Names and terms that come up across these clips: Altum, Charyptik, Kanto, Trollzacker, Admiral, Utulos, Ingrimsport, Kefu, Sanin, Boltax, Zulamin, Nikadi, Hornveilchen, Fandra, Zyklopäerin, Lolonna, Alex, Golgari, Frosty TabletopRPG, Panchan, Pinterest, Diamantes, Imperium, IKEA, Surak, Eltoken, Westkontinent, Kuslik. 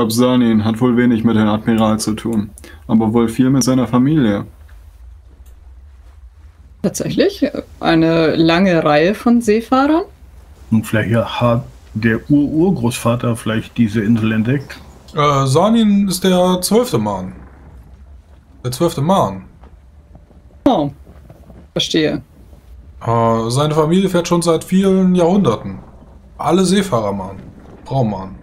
Kap Sanin hat wohl wenig mit dem Admiral zu tun, aber wohl viel mit seiner Familie. Tatsächlich? Eine lange Reihe von Seefahrern? Und vielleicht hat der Urgroßvater vielleicht diese Insel entdeckt? Sanin ist der 12. Mann. Der 12. Mann. Oh, verstehe. Seine Familie fährt schon seit vielen Jahrhunderten. Alle Seefahrer, Mann. Braumann.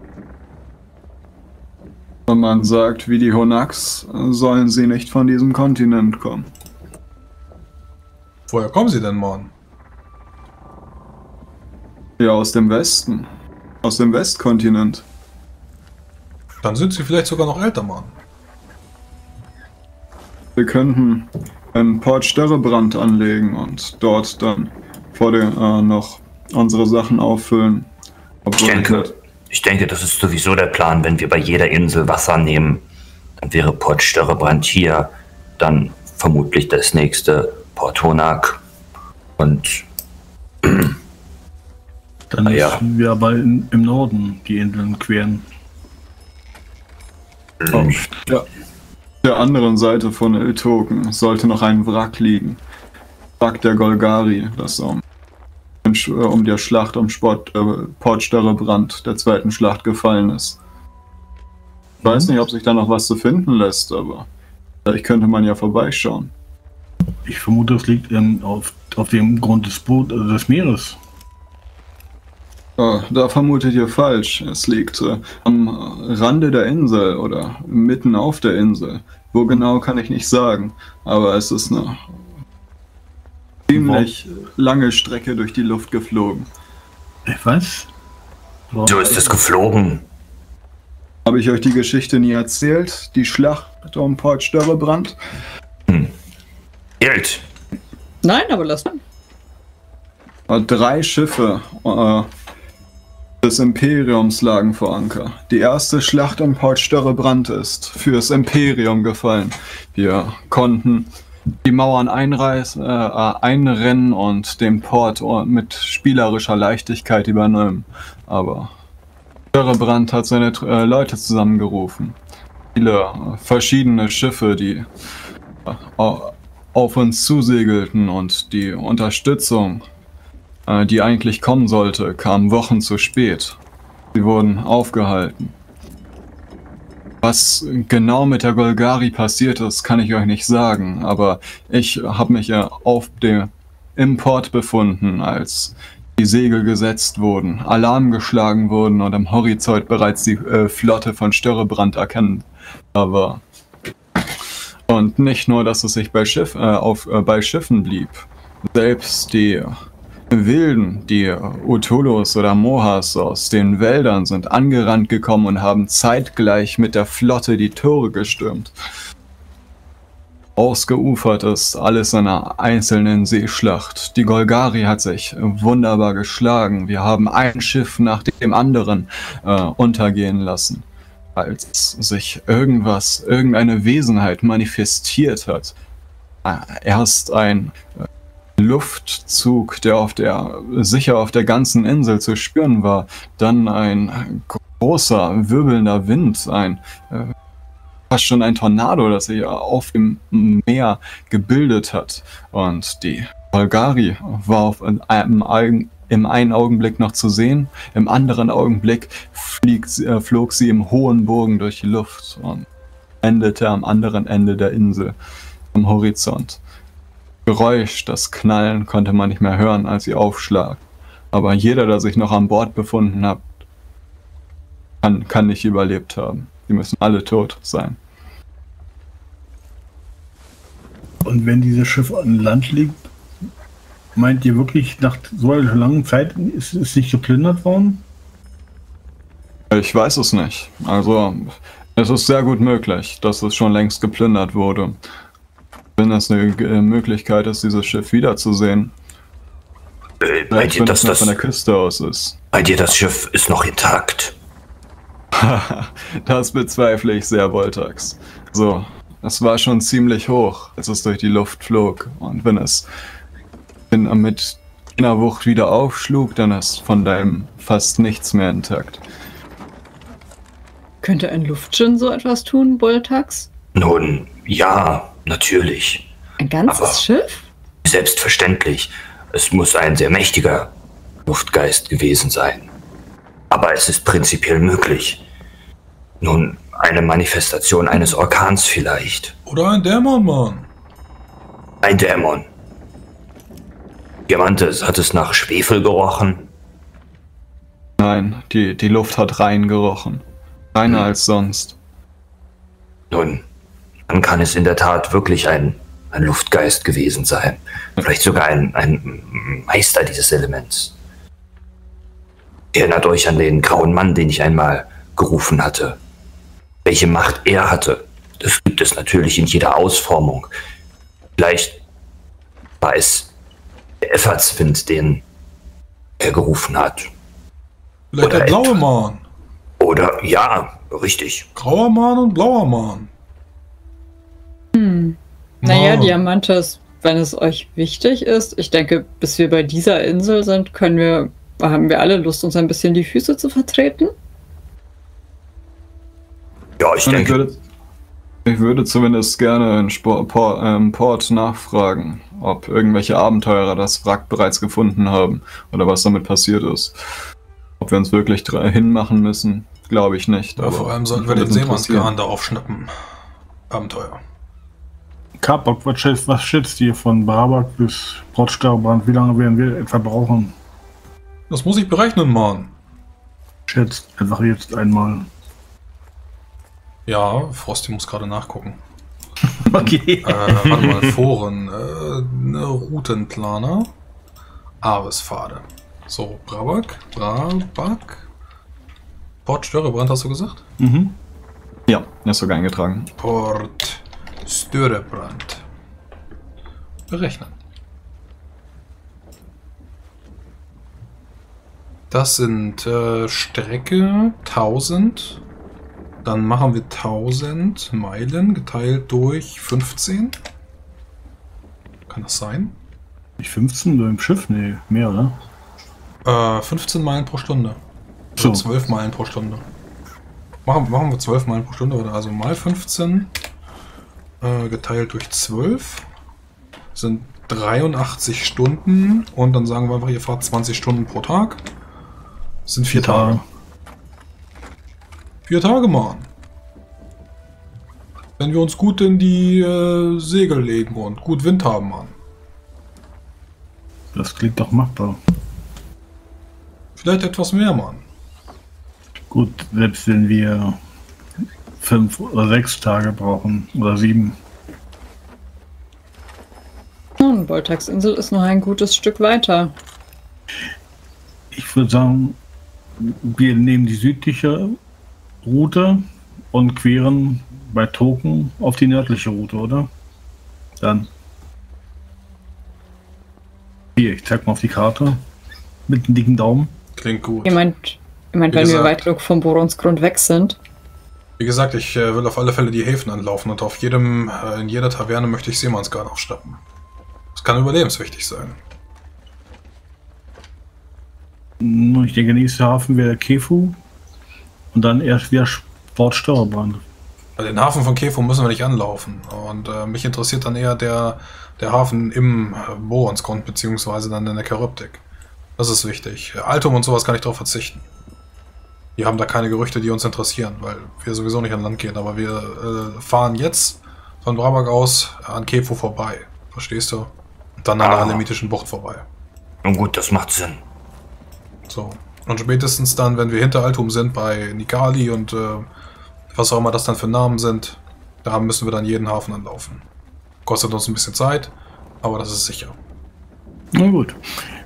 Wenn man sagt, wie die Honaks, sollen sie nicht von diesem Kontinent kommen. Woher kommen sie denn, Mann? Ja, aus dem Westen. Aus dem Westkontinent. Dann sind sie vielleicht sogar noch älter, Mann. Wir könnten einen Port Störrebrand anlegen und dort dann vor dem noch unsere Sachen auffüllen. Ich denke, das ist sowieso der Plan, wenn wir bei jeder Insel Wasser nehmen, dann wäre Port Störrebrand hier, dann vermutlich das nächste Port Honak und dann müssen wir aber im Norden die Inseln queren. Ja. Der anderen Seite von Eltoken sollte noch ein Wrack liegen. Wrack der Golgari, das um der Schlacht um Port Störrebrand, der zweiten Schlacht, gefallen ist. Ich weiß nicht, ob sich da noch was zu finden lässt, aber vielleicht könnte man ja vorbeischauen. Ich vermute, es liegt auf dem Grund des Meeres. Da vermutet ihr falsch. Es liegt am Rande der Insel oder mitten auf der Insel. Wo genau, kann ich nicht sagen, aber es ist eine ziemlich lange Strecke durch die Luft geflogen. Was? So ist es geflogen. Habe ich euch die Geschichte nie erzählt? Die Schlacht um Port Störrebrand? Geld. Nein, aber lass mal. 3 Schiffe des Imperiums lagen vor Anker. Die erste Schlacht um Port Störrebrand ist fürs Imperium gefallen. Wir konnten die Mauern einrennen und den Port mit spielerischer Leichtigkeit übernehmen. Aber Dörrebrand hat seine Leute zusammengerufen. Viele verschiedene Schiffe, die auf uns zusegelten, und die Unterstützung, die eigentlich kommen sollte, kam Wochen zu spät. Sie wurden aufgehalten. Was genau mit der Golgari passiert ist, kann ich euch nicht sagen, aber ich habe mich ja auf dem Port befunden, als die Segel gesetzt wurden, Alarm geschlagen wurden und am Horizont bereits die Flotte von Störrebrand erkennbar war. Und nicht nur, dass es sich bei Schiffen blieb, selbst die Wilden, die Utulos oder Mohas aus den Wäldern, sind angerannt gekommen und haben zeitgleich mit der Flotte die Tore gestürmt. Ausgeufert ist alles in einer einzelnen Seeschlacht. Die Golgari hat sich wunderbar geschlagen. Wir haben ein Schiff nach dem anderen untergehen lassen. Als sich irgendeine Wesenheit manifestiert hat, erst ein Luftzug, der sicher auf der ganzen Insel zu spüren war, dann ein großer, wirbelnder Wind, fast schon ein Tornado, das sich auf dem Meer gebildet hat. Und die Golgari war im einen Augenblick noch zu sehen, im anderen Augenblick flog sie im hohen Bogen durch die Luft und endete am anderen Ende der Insel, am Horizont. Geräusch, das Knallen konnte man nicht mehr hören, als sie aufschlag. Aber jeder, der sich noch an Bord befunden hat, kann nicht überlebt haben. Die müssen alle tot sein. Und wenn dieses Schiff an Land liegt, meint ihr wirklich, nach so einer langen Zeit ist es nicht geplündert worden? Ich weiß es nicht. Also, es ist sehr gut möglich, dass es schon längst geplündert wurde. Wenn das eine Möglichkeit ist, dieses Schiff wiederzusehen. Meint ihr, dass das von der Küste aus ist? Meint ihr, das Schiff ist noch intakt? Das bezweifle ich sehr, Voltax. So, es war schon ziemlich hoch, als es durch die Luft flog. Und wenn es mit einer Wucht wieder aufschlug, dann ist von deinem fast nichts mehr intakt. Könnte ein Luftschirm so etwas tun, Boltax? Nun, ja, natürlich. Ein ganzes Schiff? Selbstverständlich. Es muss ein sehr mächtiger Luftgeist gewesen sein. Aber es ist prinzipiell möglich. Nun, eine Manifestation eines Orkans vielleicht. Oder ein Dämon, Mann. Ein Dämon. Diamantes, hat es nach Schwefel gerochen? Nein, die Luft hat rein gerochen. Reiner als sonst. Nun, dann kann es in der Tat wirklich ein Luftgeist gewesen sein. Vielleicht sogar ein Meister dieses Elements. Erinnert euch an den grauen Mann, den ich einmal gerufen hatte. Welche Macht er hatte, das gibt es natürlich in jeder Ausformung. Vielleicht war es der Effertzwind, den er gerufen hat. Vielleicht oder der blaue Mann. Oder, ja, richtig. Grauer Mann und blauer Mann. Naja, Diamantes, wenn es euch wichtig ist, ich denke, bis wir bei dieser Insel sind, haben wir alle Lust, uns ein bisschen die Füße zu vertreten? Ja, ich denke... Ich würde zumindest gerne in Port nachfragen, ob irgendwelche Abenteurer das Wrack bereits gefunden haben oder was damit passiert ist. Ob wir uns wirklich hinmachen müssen, glaube ich nicht. Ja, vor allem sollten wir den Seemannsgarn da aufschnappen. Abenteuer. Kapok, was schätzt ihr von Brabak bis Port Störrebrand? Wie lange werden wir etwa brauchen? Das muss ich berechnen, Mann. Schätzt einfach jetzt einmal. Ja, Frosty muss gerade nachgucken. Okay. Warte mal, Foren. Routenplaner. Avespfade. So, Brabak. Port Störrebrand hast du gesagt? Mhm. Ja, ist sogar eingetragen. Port Störrebrand. Berechnen. Das sind Strecke 1000. Dann machen wir 1000 Meilen geteilt durch 15. Kann das sein? Nicht 15 im Schiff? Nee, mehr, oder? 15 Meilen pro Stunde. So. 12 Meilen pro Stunde. Machen wir 12 Meilen pro Stunde, oder? Also mal 15 geteilt durch 12 sind 83 Stunden. Und dann sagen wir einfach, ihr fahrt 20 Stunden pro Tag. Das sind 4 Tage. 4 Tage, Mann. Wenn wir uns gut in die Segel legen und gut Wind haben, Mann. Das klingt doch machbar. Vielleicht etwas mehr, Mann. Gut, selbst wenn wir 5 oder 6 Tage brauchen, oder 7. Nun, Boltaxinsel ist noch ein gutes Stück weiter. Ich würde sagen, wir nehmen die südliche Route und queren bei Token auf die nördliche Route, oder? Dann. Hier, ich zeig mal auf die Karte. Mit dem dicken Daumen. Klingt gut. Ich mein, wenn wir weit genug vom Boronsgrund weg sind. Wie gesagt, ich will auf alle Fälle die Häfen anlaufen und auf in jeder Taverne möchte ich Seemannsgarn aufschnappen. Das kann überlebenswichtig sein. Ich denke, der nächste Hafen wäre Kefu. Und dann erst wieder Port Störrebrand. Den Hafen von Kefu müssen wir nicht anlaufen. Und mich interessiert dann eher der Hafen im Boronsgrund, beziehungsweise dann in der Charyptik. Das ist wichtig. Altum und sowas kann ich darauf verzichten. Wir haben da keine Gerüchte, die uns interessieren, weil wir sowieso nicht an Land gehen. Aber wir fahren jetzt von Brabak aus an Kefu vorbei. Verstehst du? Und dann an der Alemitischen Bucht vorbei. Nun gut, das macht Sinn. So. Und spätestens dann, wenn wir hinter Altum sind, bei Nikadi und was auch immer das dann für Namen sind, da müssen wir dann jeden Hafen anlaufen. Kostet uns ein bisschen Zeit, aber das ist sicher. Na gut.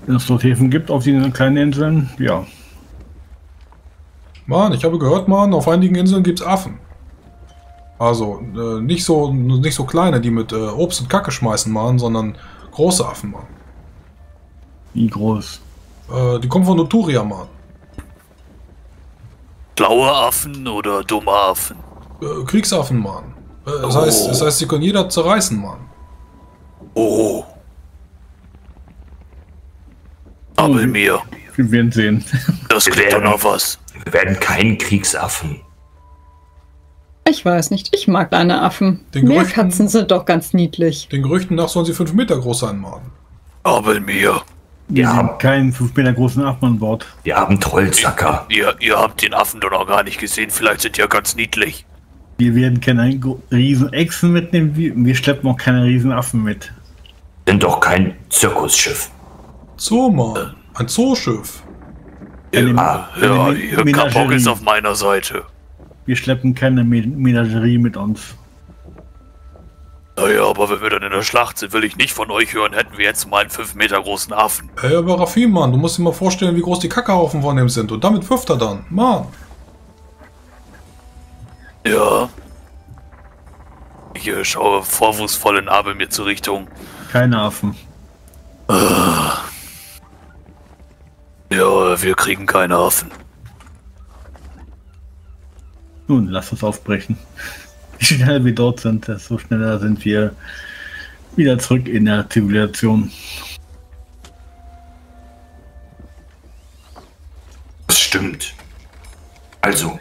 Wenn es dort Häfen gibt auf diesen kleinen Inseln, ja. Mann, ich habe gehört, Mann, auf einigen Inseln gibt es Affen. Also, nicht so kleine, die mit Obst und Kacke schmeißen, Mann, sondern große Affen, Mann. Wie groß? Die kommen von Noturia, Mann. Blaue Affen oder dumme Affen? Kriegsaffen, Mann. Das heißt, sie können jeder zerreißen, Mann. Oh. Abelmir. Wir werden sehen. Das klingt doch noch was. Wir werden keinen Kriegsaffen. Ich weiß nicht, ich mag kleine Affen. Meerkatzen sind doch ganz niedlich. Den Gerüchten nach sollen sie 5 Meter groß sein, Morgen. Abelmir. Wir haben keinen 5 Meter großen Affen an Bord. Wir haben Trollzacker. Ihr habt den Affen doch noch gar nicht gesehen, vielleicht sind die ja ganz niedlich. Wir werden keine Riesenechsen mitnehmen, wir schleppen auch keine Riesenaffen mit. Sind doch kein Zirkusschiff. So, Mann. Ein Zooschiff. Ja, ihr Kapok ist auf meiner Seite. Wir schleppen keine Menagerie mit uns. Naja, aber wenn wir dann in der Schlacht sind, will ich nicht von euch hören, hätten wir jetzt mal einen 5 Meter großen Affen. Hey, aber Rafim, Mann, du musst dir mal vorstellen, wie groß die Kackerhaufen von ihm sind. Und damit wirft er dann. Mann. Ja. Ich schaue vorwurfsvoll in Abelmir zur Richtung. Keine Affen. Ja, wir kriegen keine Affen. Nun, lass uns aufbrechen. Wie schnell wir dort sind, desto schneller sind wir wieder zurück in der Zivilisation. Das stimmt. Also,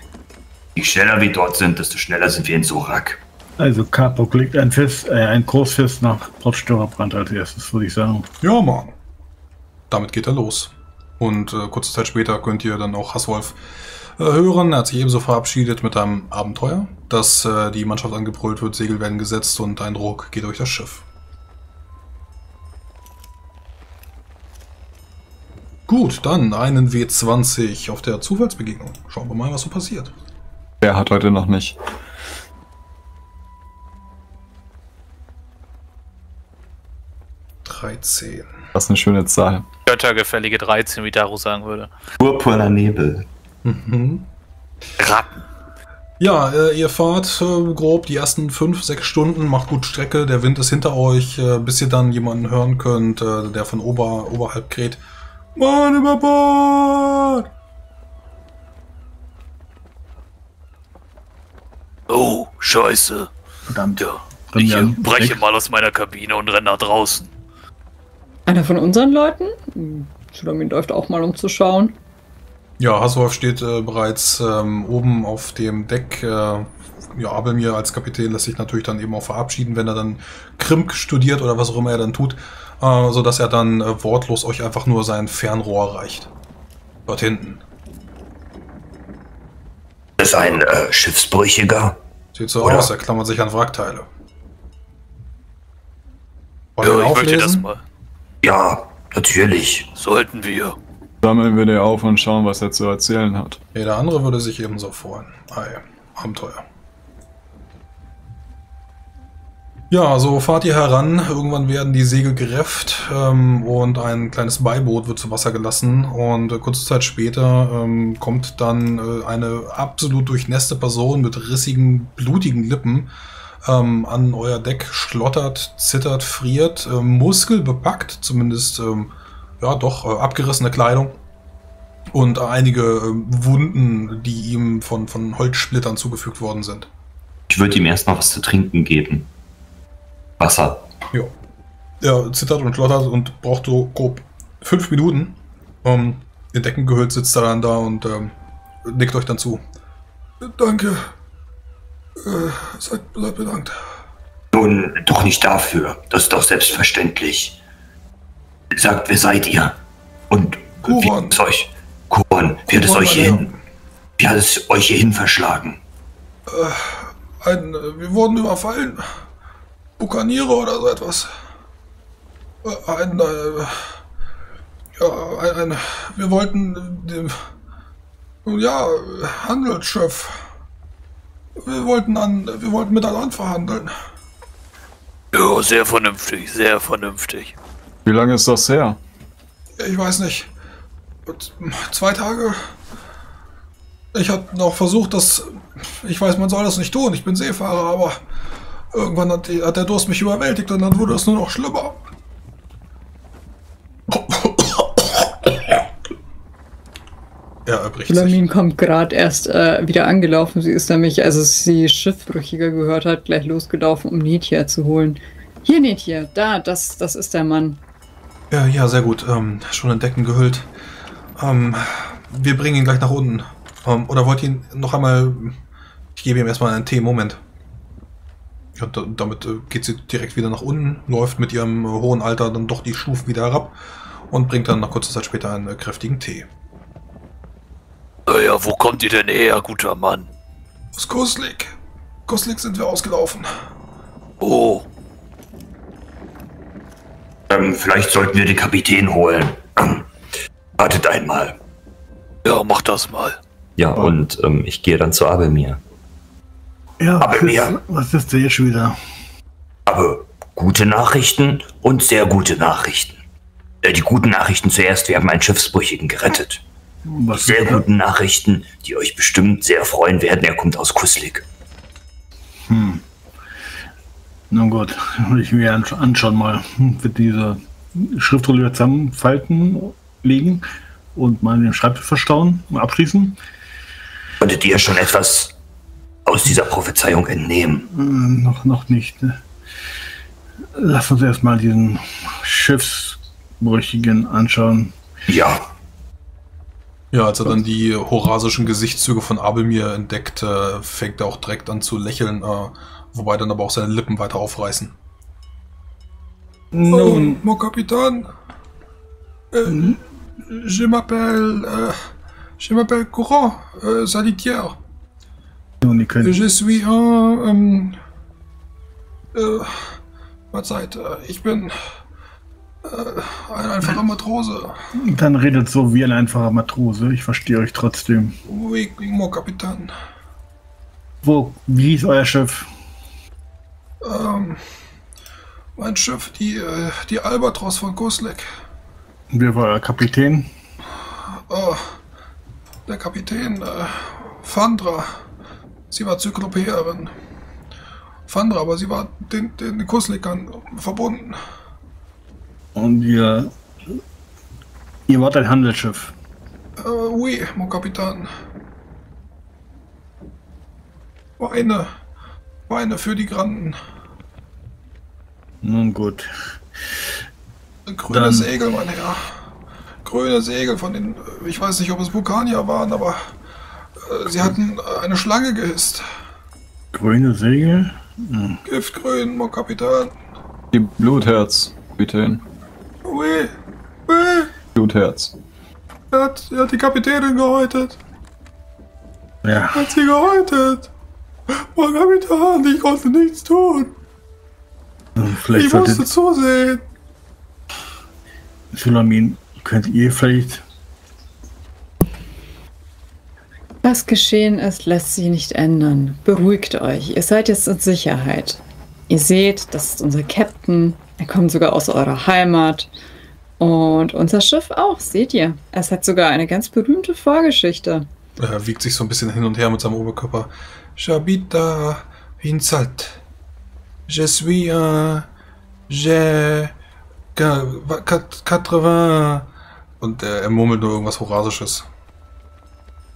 je schneller wir dort sind, desto schneller sind wir in Surak. Also Kapok legt ein Kursfest nach Port Störrebrand als erstes, würde ich sagen. Ja, Mann. Damit geht er los. Und kurze Zeit später könnt ihr dann auch Hasswolf hören. Er hat sich ebenso verabschiedet mit einem Abenteuer, dass die Mannschaft angebrüllt wird, Segel werden gesetzt und ein Ruck geht durch das Schiff. Gut, dann einen W20 auf der Zufallsbegegnung. Schauen wir mal, was so passiert. Wer hat heute noch nicht? Das ist eine schöne Zahl. Göttergefällige 13, wie Daru sagen würde. Purpurner Nebel. Mhm. Ratten. Ja, ihr fahrt grob die ersten 5, 6 Stunden, macht gut Strecke, der Wind ist hinter euch, bis ihr dann jemanden hören könnt, der von oberhalb kräht. Mann über Bord! Oh, scheiße. Verdammt. Ja, ich breche mal aus meiner Kabine und renne nach draußen. Einer von unseren Leuten? Schulamin läuft auch mal, um zu schauen. Ja, Hasswolf steht bereits oben auf dem Deck. Ja, Abelmir als Kapitän lässt sich natürlich dann eben auch verabschieden, wenn er dann Krimp studiert oder was auch immer er dann tut, sodass er dann wortlos euch einfach nur sein Fernrohr reicht. Dort hinten. Das ist ein Schiffsbrüchiger. Sieht so aus, er klammert sich an Wrackteile. Ja, ich möchte das mal. Ja, natürlich. Sollten wir. Sammeln wir den auf und schauen, was er zu erzählen hat. Jeder andere würde sich ebenso freuen. Ei, Abenteuer. Ja, so fahrt ihr heran. Irgendwann werden die Segel gerefft und ein kleines Beiboot wird zu Wasser gelassen. Und kurze Zeit später kommt dann eine absolut durchnässte Person mit rissigen, blutigen Lippen an euer Deck, schlottert, zittert, friert, muskelbepackt, zumindest ja doch abgerissene Kleidung und einige Wunden, die ihm von Holzsplittern zugefügt worden sind. Ich würde ihm erst mal was zu trinken geben. Wasser. Ja. Er zittert und schlottert und braucht so grob 5 Minuten. In Deckengehüllt sitzt er dann da und nickt euch dann zu. Danke. Seid bedankt. Nun, doch nicht dafür. Das ist doch selbstverständlich. Sagt, wer seid ihr? Und wie hat es euch... Kuron, wie hat es euch hierhin... Wie hat es euch hierhin verschlagen? Wir wurden überfallen. Bukaniere oder so etwas. Wir wollten... Ja, Handelsschiff... Wir wollten mit Alan verhandeln. Ja, sehr vernünftig, sehr vernünftig. Wie lange ist das her? Ich weiß nicht. 2 Tage. Ich hatte noch versucht, dass... Ich weiß, man soll das nicht tun. Ich bin Seefahrer, aber... Irgendwann hat der Durst mich überwältigt und dann wurde es nur noch schlimmer. Lamin kommt gerade erst wieder angelaufen. Sie ist nämlich, als sie Schiffbrüchiger gehört hat, gleich losgelaufen, um Nietia zu holen. Hier, Nietia, da, das ist der Mann. Ja, sehr gut. Schon in Decken gehüllt. Wir bringen ihn gleich nach unten. Oder wollt ihr ihn noch einmal... Ich gebe ihm erstmal einen Tee, Moment. Ja, damit geht sie direkt wieder nach unten, läuft mit ihrem hohen Alter dann doch die Stufen wieder herab und bringt dann nach kurzer Zeit später einen kräftigen Tee. Ja, wo kommt ihr denn her, guter Mann? Aus Kuslik. Kuslik sind wir ausgelaufen. Oh. Vielleicht sollten wir den Kapitän holen. Wartet einmal. Ja, mach das mal. Ja, oh. Und ich gehe dann zu Abelmir. Ja, Abelmir. Was ist denn jetzt schon wieder? Aber gute Nachrichten und sehr gute Nachrichten. Die guten Nachrichten zuerst, wir haben einen Schiffsbrüchigen gerettet. Was sehr guten Nachrichten, die euch bestimmt sehr freuen werden. Er kommt aus Kuslik. Hm. Nun gut, will ich mir anschauen mal. Wird diese Schriftrolle zusammenfalten, legen und mal in den Schreibtisch verstauen und abschließen. Könntet ihr schon etwas aus dieser Prophezeiung entnehmen? Noch nicht. Ne? Lass uns erstmal diesen Schiffsbrüchigen anschauen. Ja. Ja, als er dann die horasischen Gesichtszüge von Abelmir entdeckt, fängt er auch direkt an zu lächeln, wobei dann aber auch seine Lippen weiter aufreißen. Nun, oh, mon Kapitän, je m'appelle Courant, Salitière. Je suis un, mal Zeit, ich bin... ein einfacher Matrose. Dann redet so wie ein einfacher Matrose. Ich verstehe euch trotzdem. Oui, mon Kapitän. Wie hieß euer Schiff? Mein Schiff, die Albatros von Kuslik. Wer war euer Kapitän? Der Kapitän, Fandra. Sie war Zyklopäerin. Fandra, aber sie war den Kuslikern verbunden. Und ihr wart ein Handelsschiff? Oui, mon Kapitän. Weine für die Granden. Nun gut. Grüne Segel, mein Herr. Grüne Segel von den, ich weiß nicht, ob es Vulkanier waren, aber sie hatten eine Schlange gehisst. Grüne Segel? Hm. Giftgrün, mon Kapitän. Die Blutherz, bitte hin. Ui, ui. Blutherz. Er hat die Kapitänin gehäutet. Ja. Hat sie gehäutet. Mein Kapitän, ich konnte nichts tun. Vielleicht ich musste zusehen. Philomin, könnt ihr vielleicht... Was geschehen ist, lässt sich nicht ändern. Beruhigt euch. Ihr seid jetzt in Sicherheit. Ihr seht, das ist unser Captain. Er kommt sogar aus eurer Heimat. Und unser Schiff auch, seht ihr. Es hat sogar eine ganz berühmte Vorgeschichte. Er wiegt sich so ein bisschen hin und her mit seinem Oberkörper. J'habite in Salt. Je suis un... Je... 80... Und er murmelt nur irgendwas Horasisches.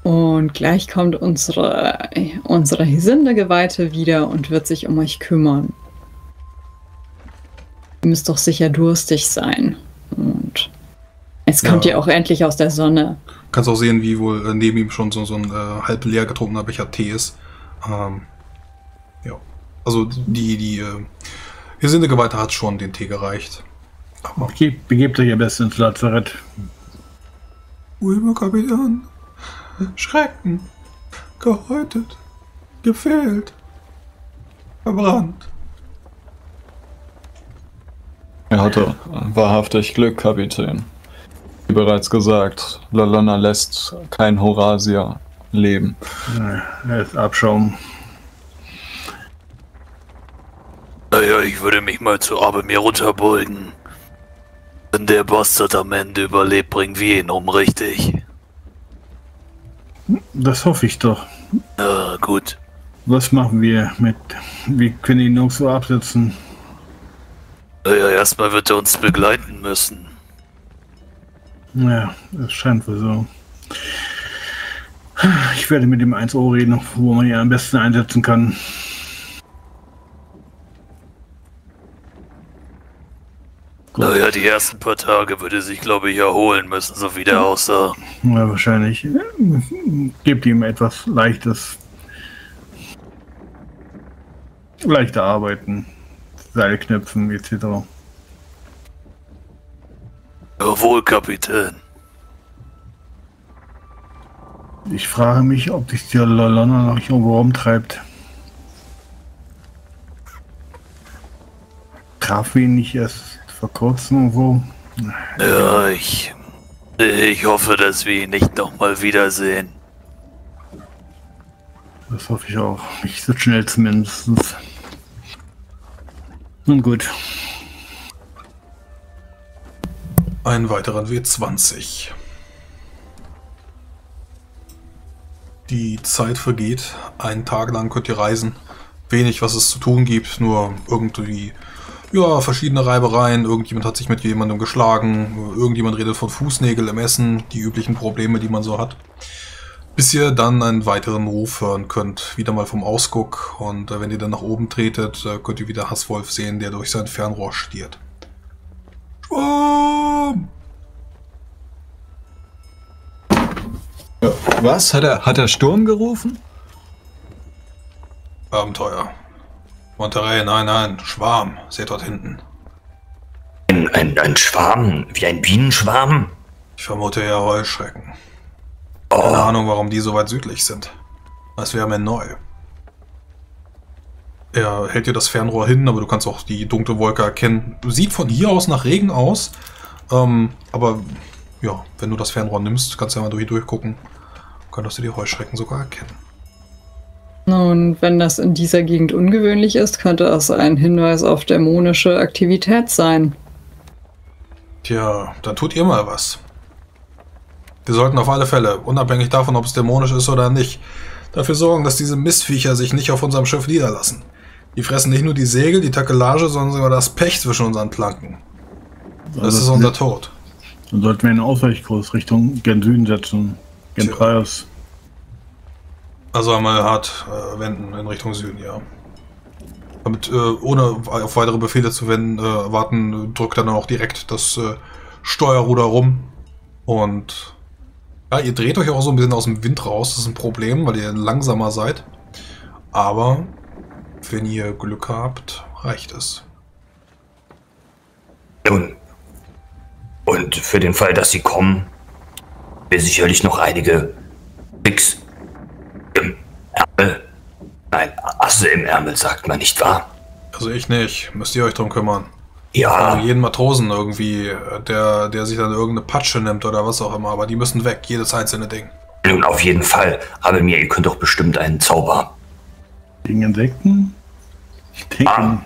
Und gleich kommt unsere Hisindegeweihte wieder und wird sich um euch kümmern. Ihr müsst doch sicher durstig sein. Und jetzt kommt ihr auch endlich aus der Sonne. Kannst auch sehen, wie wohl neben ihm schon so ein halb leer getrunkener Becher Tee ist. Ja. Also die Gesindegeweihte hat schon den Tee gereicht. Aber begebt euch am besten ins Lazarett. Ui, mein Kapitän. Schrecken. Gehäutet. Gefehlt. Verbrannt. Er hatte wahrhaftig Glück, Kapitän. Wie bereits gesagt, Lolonna lässt kein Horasia leben. Er ist Abschaum. Naja, ich würde mich mal zu Abelmir runterbeugen. Wenn der Bastard am Ende überlebt, bringen wir ihn um, richtig? Das hoffe ich doch. Na gut. Was machen wir mit... Wir können ihn noch so absetzen. Naja, erstmal wird er uns begleiten müssen. Ja, das scheint wohl so. Ich werde mit dem 1O reden, wo man ihn am besten einsetzen kann. Gut. Naja, die ersten paar Tage würde sich, glaube ich, erholen müssen, so wie der aussah. Ja, wahrscheinlich. Gebt ihm etwas Leichtes. Leichter arbeiten, Seilknöpfen etc. Jawohl, Kapitän. Ich frage mich, ob sich die Lolonna noch irgendwo rumtreibt. Traf ihn nicht erst vor kurzem irgendwo? Ja, ich hoffe, dass wir ihn nicht nochmal wiedersehen. Das hoffe ich auch. Nicht so schnell zumindest. Nun gut. Einen weiteren W20. Die Zeit vergeht. Einen Tag lang könnt ihr reisen. Wenig, was es zu tun gibt. Nur irgendwie, ja, verschiedene Reibereien. Irgendjemand hat sich mit jemandem geschlagen. Irgendjemand redet von Fußnägel im Essen. Die üblichen Probleme, die man so hat. Bis ihr dann einen weiteren Ruf hören könnt. Wieder mal vom Ausguck. Und wenn ihr dann nach oben tretet, könnt ihr wieder Hasswolf sehen, der durch sein Fernrohr stiert. Schwamm! Was? Hat er Sturm gerufen? Abenteuer. Monterey, nein, Schwarm. Seht dort hinten. Ein Schwarm? Wie ein Bienenschwarm? Ich vermute eher Heuschrecken. Oh. Keine Ahnung, warum die so weit südlich sind. Das wäre mir neu. Er hält dir das Fernrohr hin, aber du kannst auch die dunkle Wolke erkennen. Sieht von hier aus nach Regen aus. Aber ja, wenn du das Fernrohr nimmst, kannst du ja mal durchgucken. Könntest du die Heuschrecken sogar erkennen. Nun, wenn das in dieser Gegend ungewöhnlich ist, könnte das ein Hinweis auf dämonische Aktivität sein. Tja, dann tut ihr mal was. Wir sollten auf alle Fälle, unabhängig davon, ob es dämonisch ist oder nicht, dafür sorgen, dass diese Mistviecher sich nicht auf unserem Schiff niederlassen. Die fressen nicht nur die Segel, die Takelage, sondern sogar das Pech zwischen unseren Planken. Das ist unser Tod. Dann sollten wir einen Ausweichkurs Richtung gen Süden setzen. Gen Preis. Also einmal hart wenden in Richtung Süden, ja. Damit, ohne auf weitere Befehle zu warten, drückt dann auch direkt das Steuerruder rum. Und ja, ihr dreht euch auch so ein bisschen aus dem Wind raus. Das ist ein Problem, weil ihr langsamer seid. Aber wenn ihr Glück habt, reicht es. Und für den Fall, dass sie kommen, wir sicherlich noch einige Tricks im Ärmel. Nein, Asse im Ärmel, sagt man, nicht wahr? Also ich nicht. Müsst ihr euch drum kümmern. Ja. Also jeden Matrosen irgendwie, der sich dann irgendeine Patsche nimmt oder was auch immer. Aber die müssen weg, jedes einzelne Ding. Nun, auf jeden Fall. Abelmir, ihr könnt doch bestimmt einen Zauber. Gegen Insekten? Ich denke...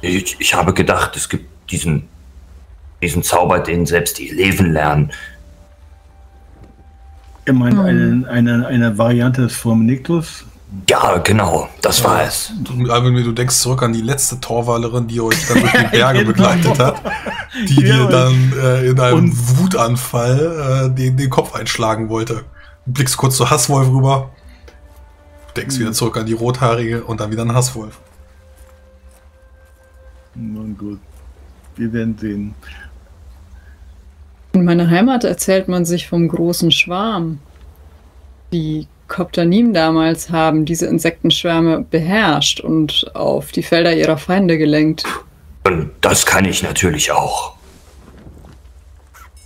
Ich habe gedacht, es gibt diesen Zauber, den selbst die Eleven lernen. Ich meine, eine Variante ist Formnictus. Ja, genau, das war es. Du denkst zurück an die letzte Torwallerin, die euch dann durch die Berge begleitet hat, die dir dann in einem Wutanfall den Kopf einschlagen wollte. Du blickst kurz zu Hasswolf rüber, denkst wieder zurück an die Rothaarige und dann wieder an Hasswolf. Nun gut, wir werden sehen. In meiner Heimat erzählt man sich vom großen Schwarm. Die Koptanim damals haben diese Insektenschwärme beherrscht und auf die Felder ihrer Feinde gelenkt. Und das kann ich natürlich auch.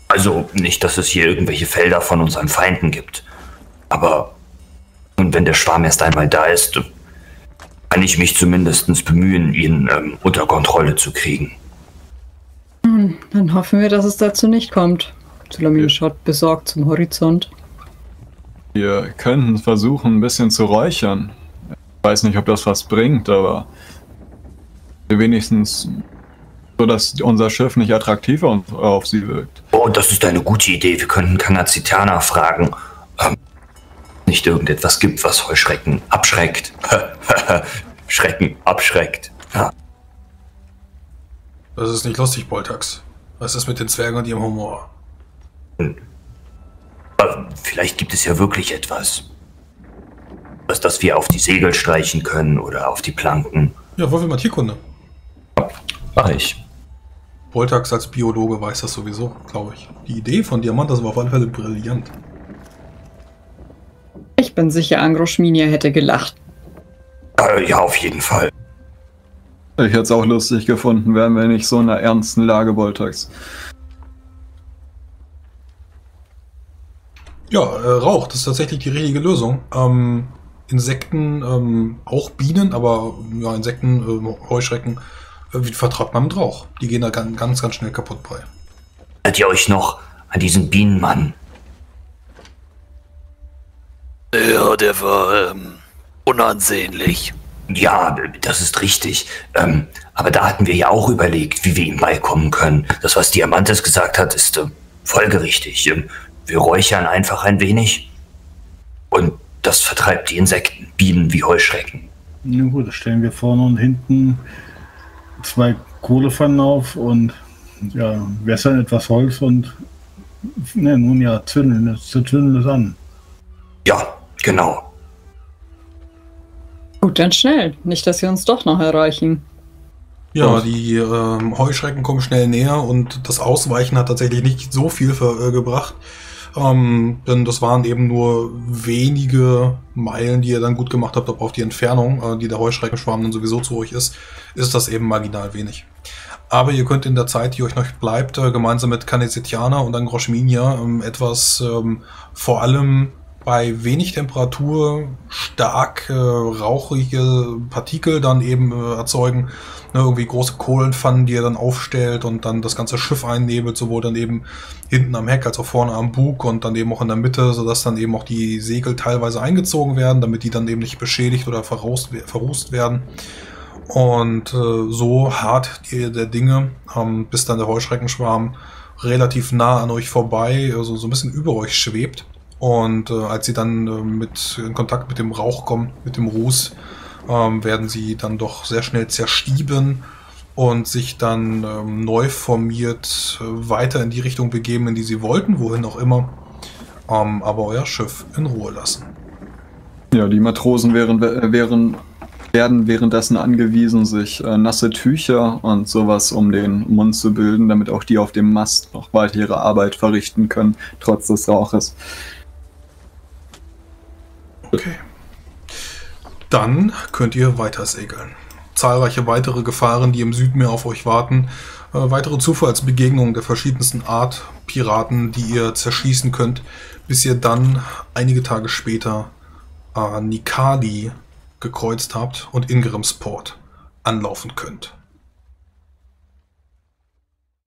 Also nicht, dass es hier irgendwelche Felder von unseren Feinden gibt. Aber und wenn der Schwarm erst einmal da ist, kann ich mich zumindest bemühen, ihn unter Kontrolle zu kriegen. Nun, dann hoffen wir, dass es dazu nicht kommt. Zulamin schaut besorgt zum Horizont. Wir könnten versuchen, ein bisschen zu räuchern. Ich weiß nicht, ob das was bringt, aber wenigstens so, dass unser Schiff nicht attraktiver auf sie wirkt. Oh, das ist eine gute Idee. Wir könnten Kangazitana fragen, nicht irgendetwas gibt, was Heuschrecken abschreckt. Schrecken abschreckt. Ja. Das ist nicht lustig, Boltax. Was ist mit den Zwergen und ihrem Humor? Vielleicht gibt es ja wirklich etwas, dass wir auf die Segel streichen können oder auf die Planken. Ja, wollen wir mal Tierkunde? Mach ich. Boltax als Biologe weiß das sowieso, glaube ich. Die Idee von Diamantes war auf alle Fälle brillant. Ich bin sicher, Angroschminia hätte gelacht. Ja, auf jeden Fall. Ich hätte es auch lustig gefunden, wären wir nicht so in einer ernsten Lage Boltax. Ja, Rauch, das ist tatsächlich die richtige Lösung. Insekten, auch Bienen, aber ja, Insekten, Heuschrecken, wie vertreibt man mit Rauch? Die gehen da ganz, ganz schnell kaputt bei. Erinnert ihr euch noch an diesen Bienenmann? Ja, der war unansehnlich. Ja, das ist richtig. Aber da hatten wir ja auch überlegt, wie wir ihm beikommen können. Das, was Diamantes gesagt hat, ist folgerichtig. Wir räuchern einfach ein wenig und das vertreibt die Insekten, Bienen wie Heuschrecken. Na gut, da stellen wir vorne und hinten 2 Kohlepfannen auf und ja, wässern etwas Holz und ne, nun ja, zündeln es an. Ja, genau. Gut, dann schnell. Nicht, dass sie uns doch noch erreichen. Ja, die Heuschrecken kommen schnell näher und das Ausweichen hat tatsächlich nicht so viel gebracht. Denn das waren eben nur wenige Meilen, die ihr dann gut gemacht habt, ob auf die Entfernung, die der Heuschreckenschwarm dann sowieso zu euch ist, ist das eben marginal wenig. Aber ihr könnt in der Zeit, die euch noch bleibt, gemeinsam mit Kanesetiana und dann Groschminia etwas vor allem bei wenig Temperatur stark rauchige Partikel dann eben erzeugen. Ne, irgendwie große Kohlenpfannen, die er dann aufstellt und dann das ganze Schiff einnebelt, sowohl dann eben hinten am Heck als auch vorne am Bug und dann eben auch in der Mitte, sodass dann eben auch die Segel teilweise eingezogen werden, damit die dann eben nicht beschädigt oder verrußt werden. Und so hart der Dinge, bis dann der Heuschreckenschwarm relativ nah an euch vorbei, also so ein bisschen über euch schwebt. Und als sie dann in Kontakt mit dem Rauch kommen, mit dem Ruß, werden sie dann doch sehr schnell zerstieben und sich dann neu formiert weiter in die Richtung begeben, in die sie wollten, wohin auch immer, aber euer Schiff in Ruhe lassen. Ja, die Matrosen werden währenddessen angewiesen, sich nasse Tücher und sowas um den Mund zu bilden, damit auch die auf dem Mast noch weiter ihre Arbeit verrichten können, trotz des Rauches. Okay. Dann könnt ihr weiter segeln. Zahlreiche weitere Gefahren, die im Südmeer auf euch warten. Weitere Zufallsbegegnungen der verschiedensten Art Piraten, die ihr zerschießen könnt, bis ihr dann einige Tage später Nikadi gekreuzt habt und Ingrimsport anlaufen könnt.